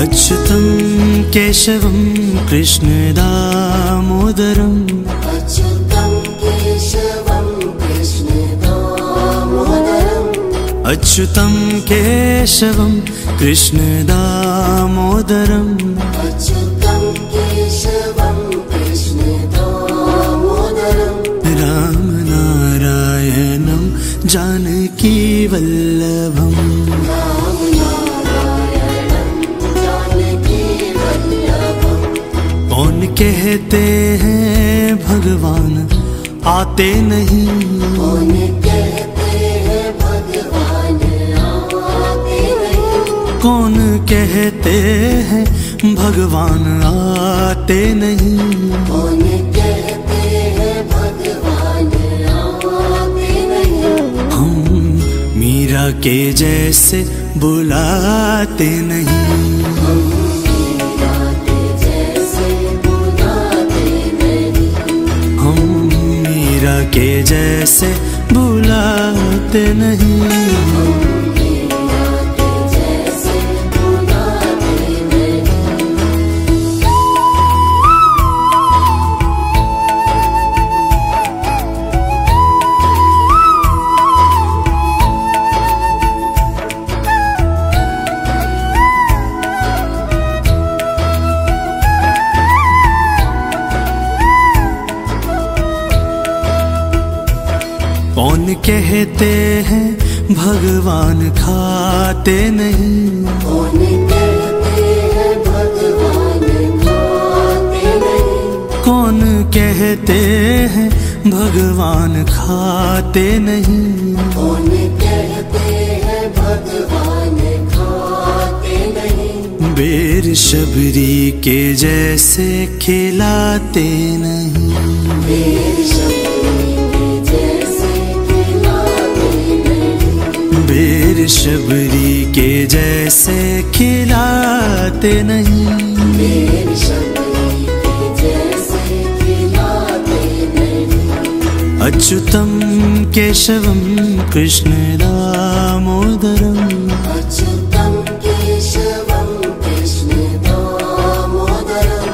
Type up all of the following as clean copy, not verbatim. अच्युतं केशवं कृष्ण दामोदरं अच्युतं केशवं कृष्ण दामोदरं रामनारायणं जानकी वल्लभम् कहते हैं भगवान आते नहीं कौन कहते हैं भगवान आते नहीं हम मीरा के जैसे बुलाते नहीं के जैसे बुलाते नहीं कौन कहते हैं भगवान खाते नहीं कौन कहते हैं भगवान खाते नहीं कौन कहते हैं भगवान खाते नहीं कौन कहते हैं भगवान खाते नहीं बेर शबरी के जैसे खिलाते नहीं बेर शबरी बेर शबरी के जैसे खिलाते नहीं बेर शबरी के जैसे खिलाते नहीं अच्युतम केशवम कृष्ण दामोदरम अच्युतम केशवम कृष्ण दामोदरम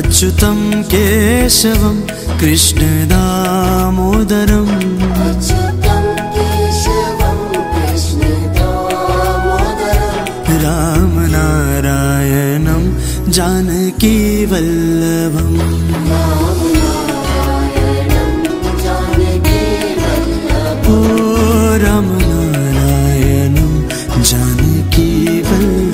अच्युतम केशवम कृष्ण दामोदरम रामनारायणं जानकी वल्लभं ओ रामनारायणं जानकी वल्लभं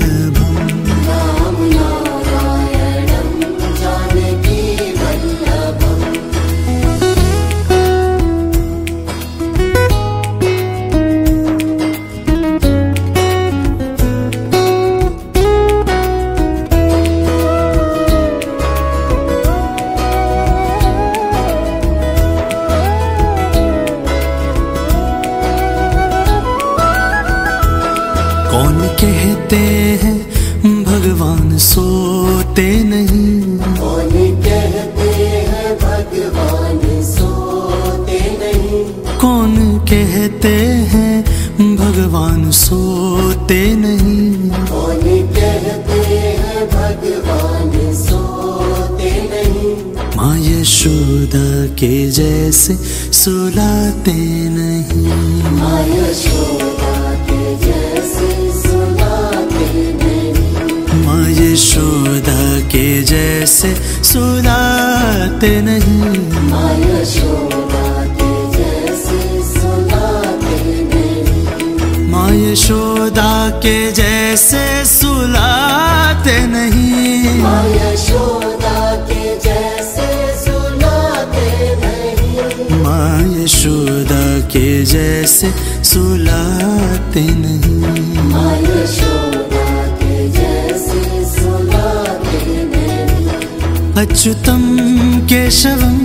कौन कहते हैं भगवान सोते नहीं कौन कहते हैं भगवान सोते नहीं कौन कहते हैं भगवान सोते नहीं कौन कहते हैं भगवान सोते नहीं माँ यशोदा के जैसे सुलाते नहीं माँ यशोदा के जैसे यशोदा के जैसे सुलाते नहीं माँ यशोदा के जैसे सुलाते नहीं माँ यशोदा के जैसे सुलाते नहीं माँ यशोदा के जैसे सुलाते नहीं माँ यशोदा के जैसे सुलाते नहीं माँ यशोदा अच्युतं केशवं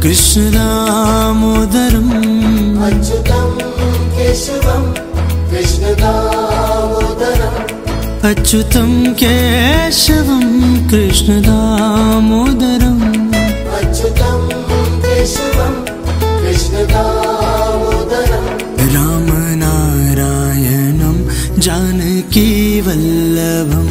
कृष्ण दामोदरं अच्युतं केशवं कृष्ण दामोदरं अच्युतं केशवं कृष्ण दामोदरं अच्युतं केशवं कृष्ण दामोदरं रामनारायणं जानकी वल्लभं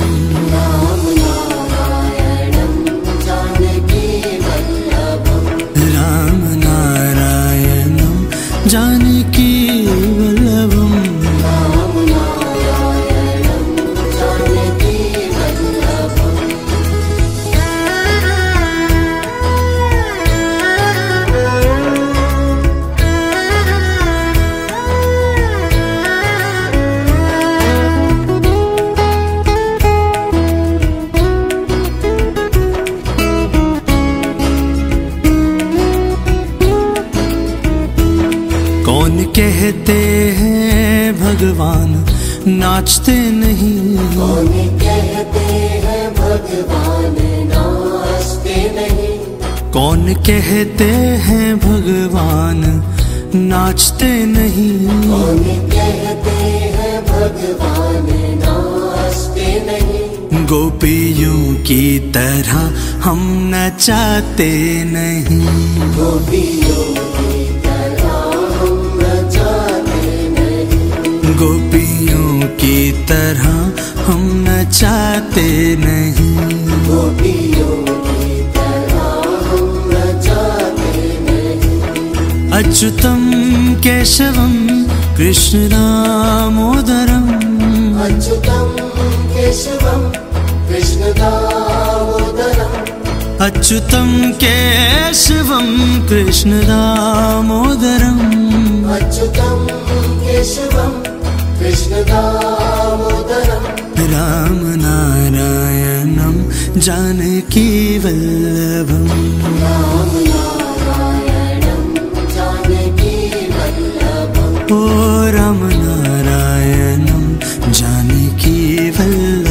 नाचते नहीं। कौन कहते हैं भगवान नाचते नहीं, कौन कहते हैं भगवान नाचते नहीं, कौन कहते हैं भगवान नाचते नहीं। गोपियों की तरह हम नचाते नहीं, गोपियों की तरह हम नचाते नहीं, गोपियों की तरह हम नचाते नहीं, गोपियों की तरह हम नचाते नहीं। अच्युतम केशवम कृष्ण दामोदरम, अच्युतम केशवम कृष्ण दामोदरम, अच्युतम केशवम कृष्ण दामोदरम, अच्युतम केशवम कृष्ण दामोदरम। राम नारायणम जानकी वल्लभम, राम नारायणम जानकी वल्लभम, ओ राम नारायणम जानकी वल्लभम।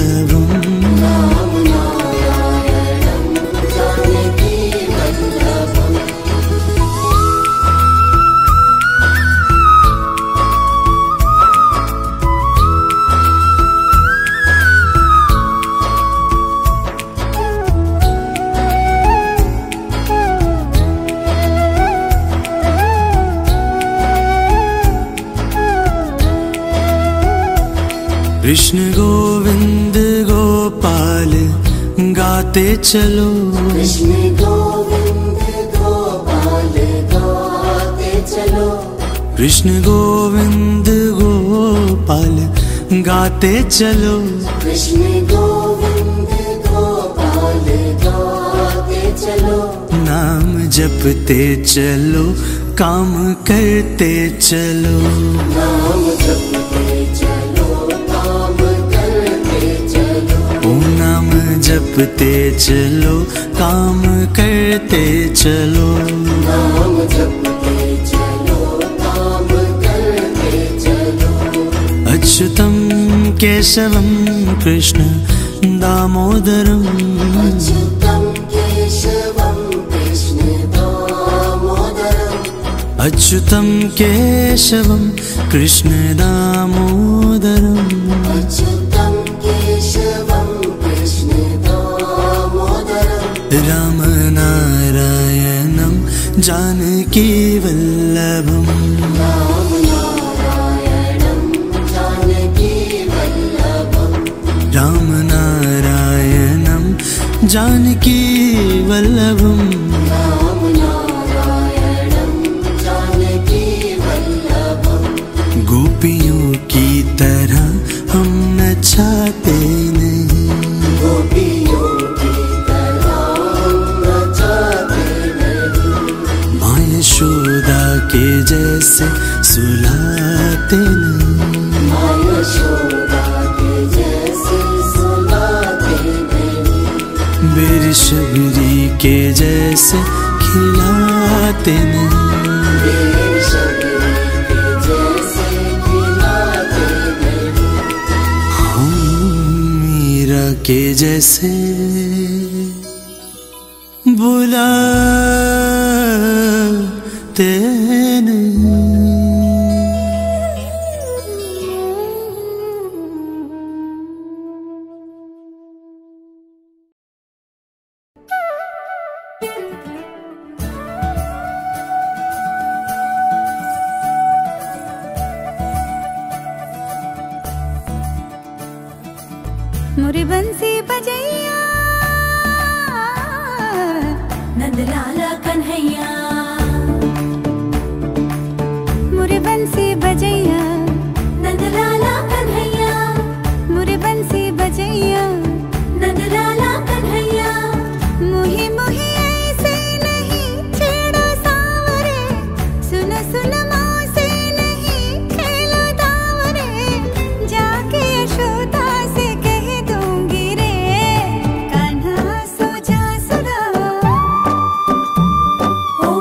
कृष्ण गोविंद गोपाल गाते चलो, कृष्ण गोविंद गोपाल गाते चलो, कृष्ण गोविंद गोपाल गाते चलो, कृष्ण गोविंद गोपाल गाते चलो। नाम जपते चलो काम करते चलो, नाम जपते जपते चलो काम करते चलो, नाम जपते चलो काम करते चलो। अच्युतम केशवम कृष्ण दामोदरम, अच्युतम केशवम कृष्ण दामोदरम, अच्युतम केशवम कृष्ण दामोदरम। राम नारायणम जानकी वल्लभम, राम नारायणम जानकी वल्लभम, राम नारायणम जानकी वल्लभम, राम नारायणम जानकी वल्लभम। गोपियों की तरह हम नचाते नहीं, गोपियों के जैसे सुलाते नहीं, यशोदा के जैसे सुलाते नहीं, मेरी शबरी के जैसे खिलाते नहीं, मेरी शबरी के जैसे खिलाते नहीं। हम मीरा के जैसे बुला मोरे बंसी बजैया नंदलाला कन्हैया, मोरे बंसी बजैया नंदलाला कन्हैया, मोरे बंसी बजैया नंदलाला कन्हैया। मुहे मुहे ऐसे नहीं छेड़ो सावरे, सुन सुन मौत से नहीं खेलो दावरे, जाके यशोदा से कह दूंगी रे कान्हा सो जा सुना। ओ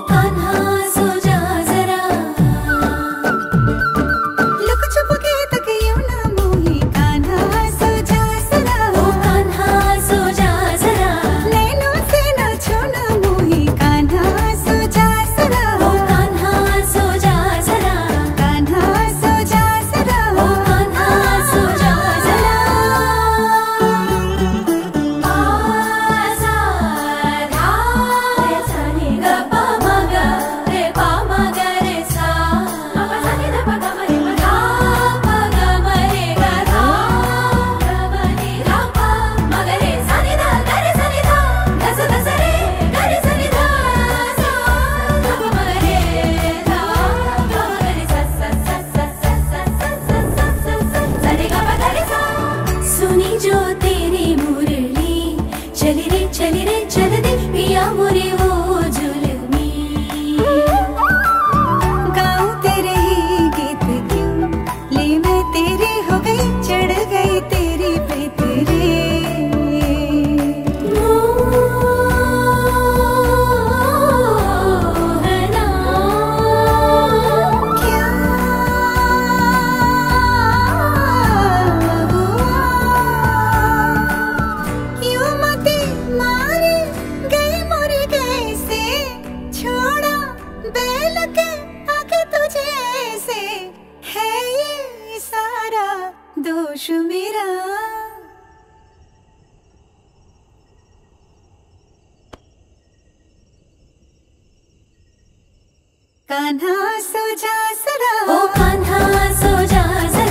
मेरा कान्हा सो जा सदा। ओ कान्हा सो जा सदा।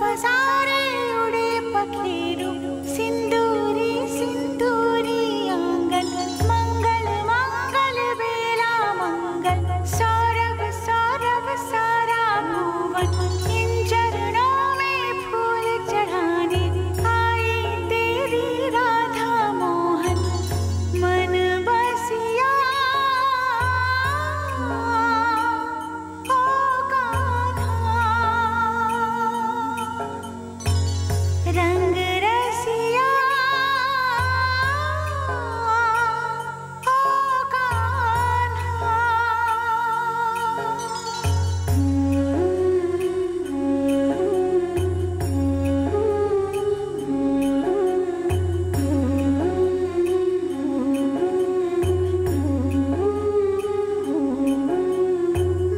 पसारे उड़े पखेरू सिंदूरी सिंदूरी आंगन मंगल मंगल बेला मंगल सौरभ सौरभ सारा भुवन इन चरणों में फूल चढ़ाने आई तेरी राधा मोहन मन बसिया ओ कान्हा रंग रसिया ओ कान्हा।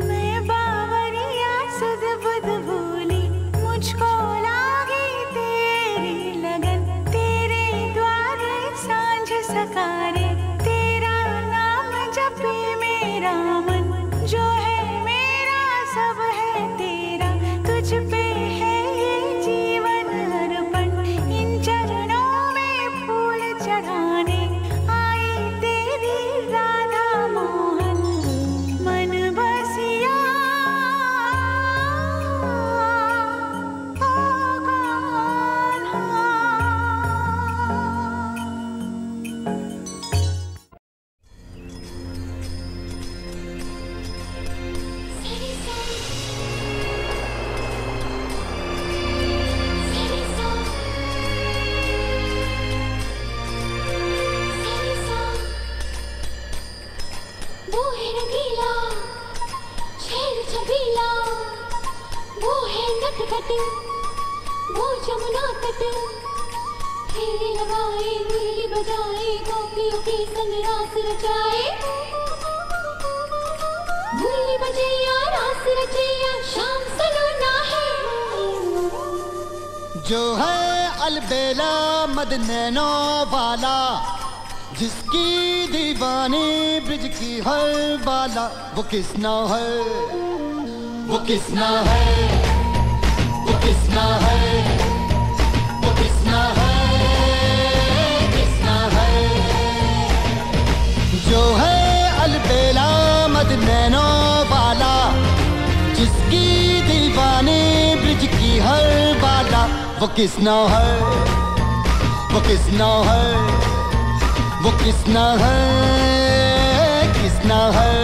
मैं बावरिया सुध बुध भूली मुझको लागी तेरी लगन तेरे द्वारे सांझ सकारे तेरा नाम जपे मेरा मन जो है मेरा सब है तेरा तुझ पे है ये जीवन अर्पण इन चरणों में फूल चढ़ाने आई तेरी राधा मोहन मन बसिया ओ कान्हा। वो है रंगीला, शेर छबीला, वो है नटखट, वो जमुना तट, फेरे लगाए मेले बजाए गोपियों के संग रास रचाए। भूल बजैया रास रचैया शाम सलोना है जो है अलबेला मदनैनों वाला जिसकी दीवानी ब्रिज की हर बाला वो किसना है वो किसना है वो किसना है वो किसना है किसना है जो है अलबेला मदनैनों वाला जिसकी दीवानी ब्रिज की हर बाला वो किसना है वो किसना है वो किसना है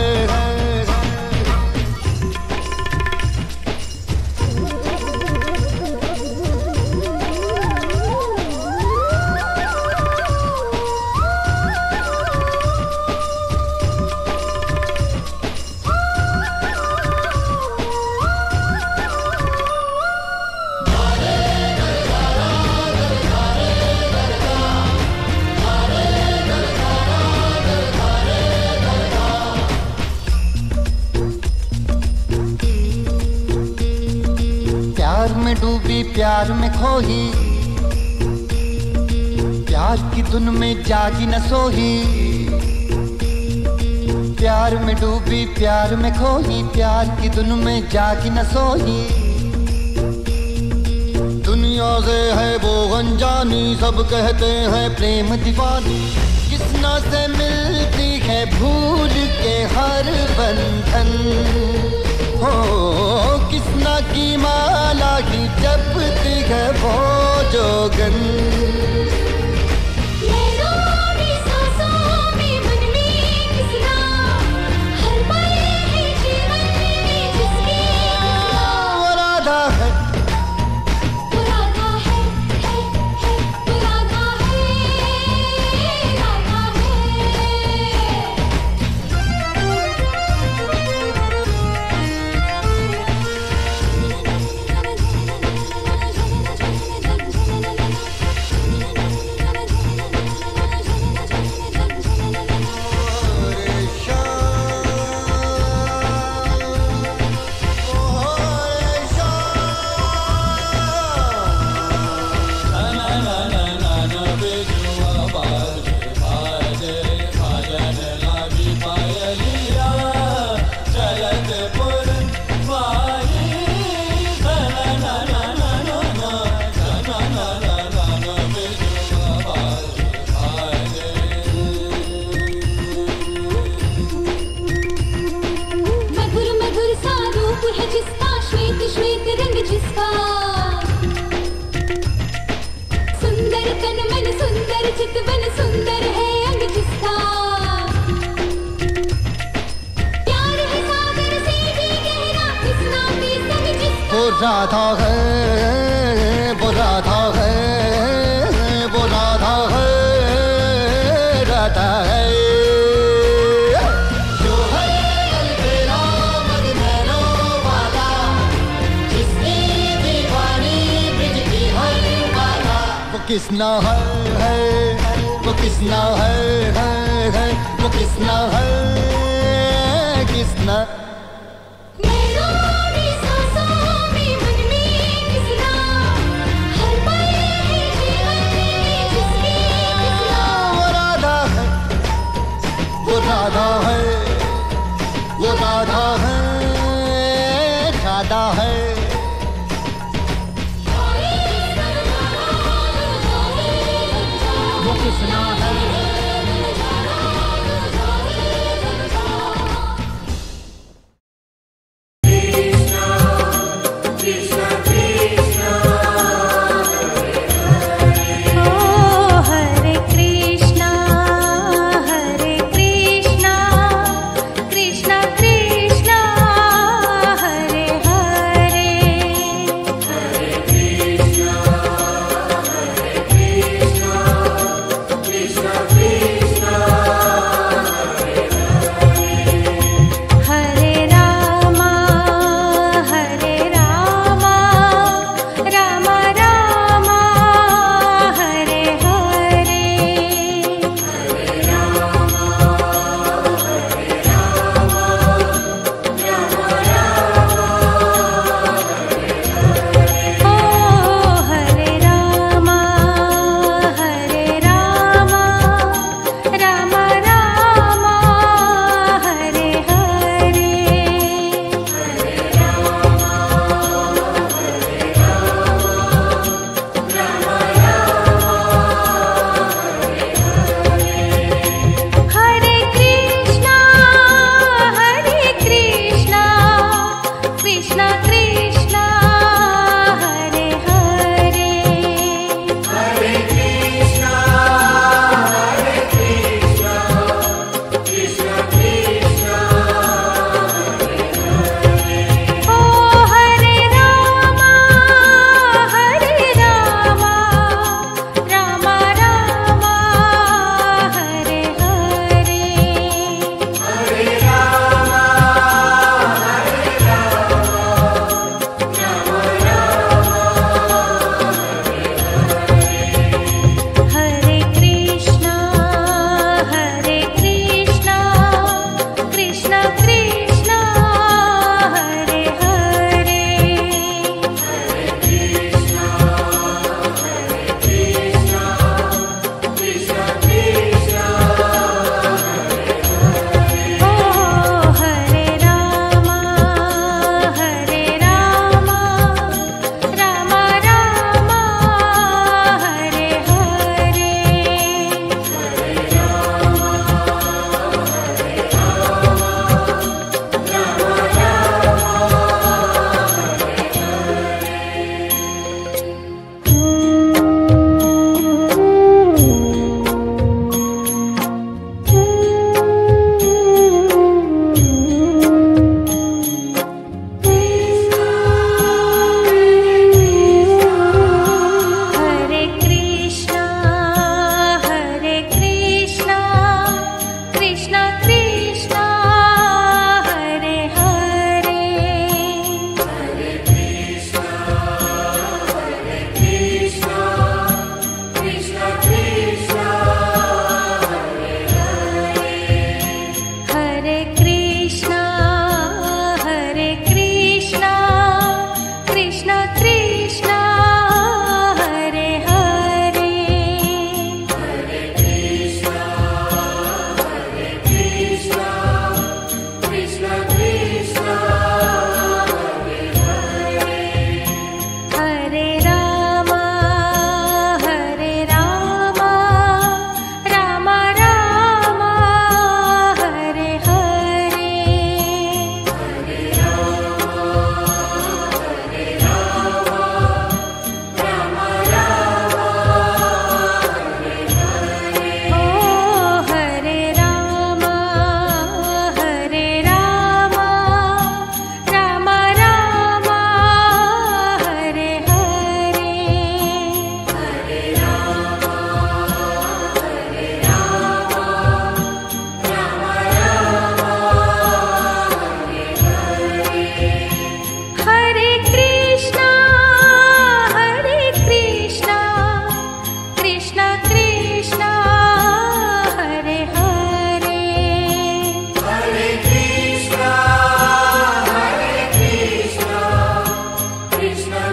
डूबी प्यार में खोही प्यार की धुन में जागी न सोही प्यार में डूबी प्यार में खोही प्यार की धुन में जागी न सोही दुनिया से है वो अनजानी सब कहते हैं प्रेम दीवानी किसना से मिलती है भूल के हर बंधन हो किसना की माला ही जपती है वो जोगन रसिक बन सुंदर है अंग किसका, प्यार है सागर से भी गहरा किस नाते संग जिसका। वो राधा है, वो राधा है, वो राधा है, राधा है। किसना है वो किसना है वो किसना है किसना। मेरी सांसों में मन में किसना, हर पल है जीवन में जिसकी किसना। वो राधा है, वो राधा है, वो राधा है, राधा है। किसना है हरे कृष्णा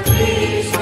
Krishna.